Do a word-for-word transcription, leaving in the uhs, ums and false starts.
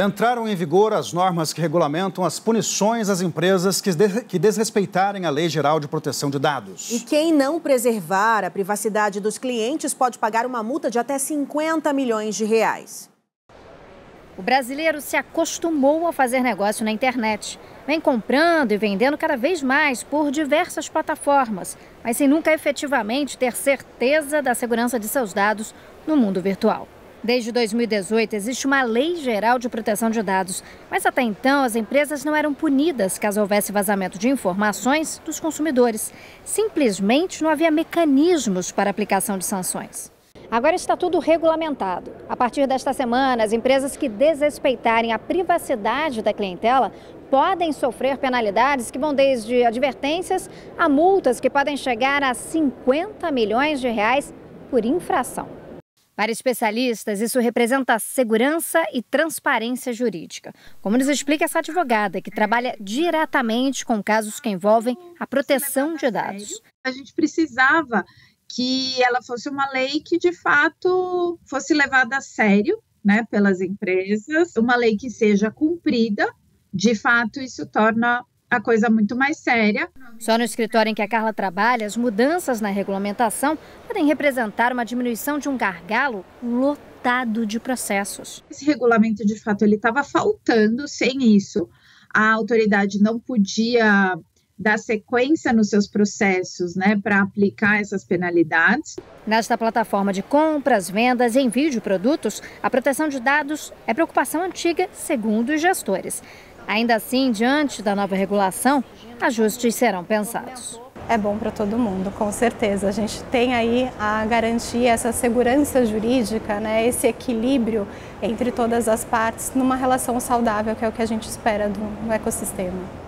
Entraram em vigor as normas que regulamentam as punições às empresas que, des que desrespeitarem a Lei Geral de Proteção de Dados. E quem não preservar a privacidade dos clientes pode pagar uma multa de até cinquenta milhões de reais. O brasileiro se acostumou a fazer negócio na internet. Vem comprando e vendendo cada vez mais por diversas plataformas, mas sem nunca efetivamente ter certeza da segurança de seus dados no mundo virtual. Desde dois mil e dezoito, existe uma Lei Geral de Proteção de Dados, mas até então as empresas não eram punidas caso houvesse vazamento de informações dos consumidores. Simplesmente não havia mecanismos para aplicação de sanções. Agora está tudo regulamentado. A partir desta semana, as empresas que desrespeitarem a privacidade da clientela podem sofrer penalidades que vão desde advertências a multas que podem chegar a cinquenta milhões de reais por infração. Para especialistas, isso representa segurança e transparência jurídica, como nos explica essa advogada que trabalha diretamente com casos que envolvem a proteção de dados. A gente precisava que ela fosse uma lei que, de fato, fosse levada a sério, né, pelas empresas, uma lei que seja cumprida. De fato, isso torna a coisa muito mais séria. Só no escritório em que a Carla trabalha, as mudanças na regulamentação podem representar uma diminuição de um gargalo lotado de processos. Esse regulamento, de fato, ele estava faltando. Sem isso, a autoridade não podia dar sequência nos seus processos, né, para aplicar essas penalidades. Nesta plataforma de compras, vendas e envio de produtos, a proteção de dados é preocupação antiga, segundo os gestores. Ainda assim, diante da nova regulação, ajustes serão pensados. É bom para todo mundo, com certeza. A gente tem aí a garantia, essa segurança jurídica, né, esse equilíbrio entre todas as partes numa relação saudável, que é o que a gente espera do, do ecossistema.